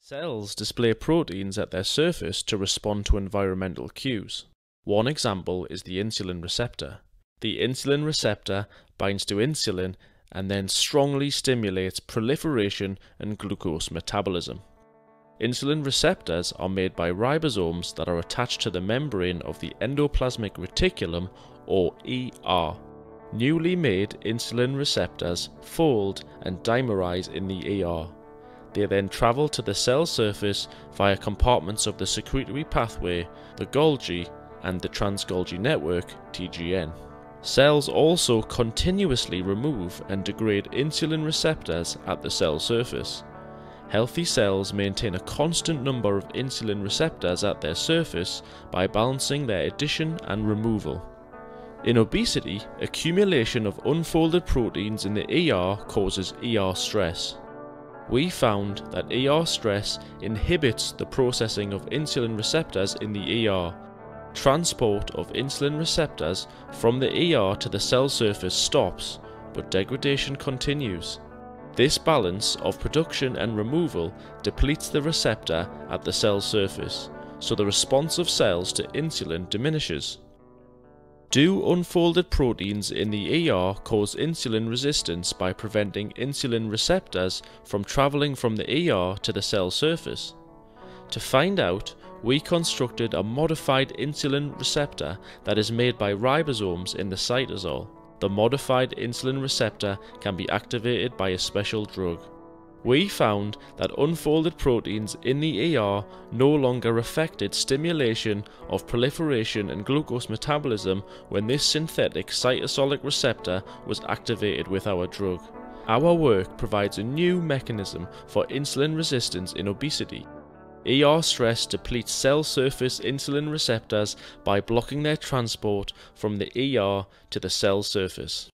Cells display proteins at their surface to respond to environmental cues. One example is the insulin receptor. The insulin receptor binds to insulin and then strongly stimulates proliferation and glucose metabolism. Insulin receptors are made by ribosomes that are attached to the membrane of the endoplasmic reticulum, or ER. Newly made insulin receptors fold and dimerize in the ER. They then travel to the cell surface via compartments of the secretory pathway, the Golgi, and the trans-Golgi network, TGN. Cells also continuously remove and degrade insulin receptors at the cell surface. Healthy cells maintain a constant number of insulin receptors at their surface by balancing their addition and removal. In obesity, accumulation of unfolded proteins in the ER causes ER stress. We found that ER stress inhibits the processing of insulin receptors in the ER. Transport of insulin receptors from the ER to the cell surface stops, but degradation continues. This balance of production and removal depletes the receptor at the cell surface, so the response of cells to insulin diminishes. Do unfolded proteins in the ER cause insulin resistance by preventing insulin receptors from travelling from the ER to the cell surface? To find out, we constructed a modified insulin receptor that is made by ribosomes in the cytosol. The modified insulin receptor can be activated by a special drug. We found that unfolded proteins in the ER no longer affected stimulation of proliferation and glucose metabolism when this synthetic cytosolic receptor was activated with our drug. Our work provides a new mechanism for insulin resistance in obesity. ER stress depletes cell surface insulin receptors by blocking their transport from the ER to the cell surface.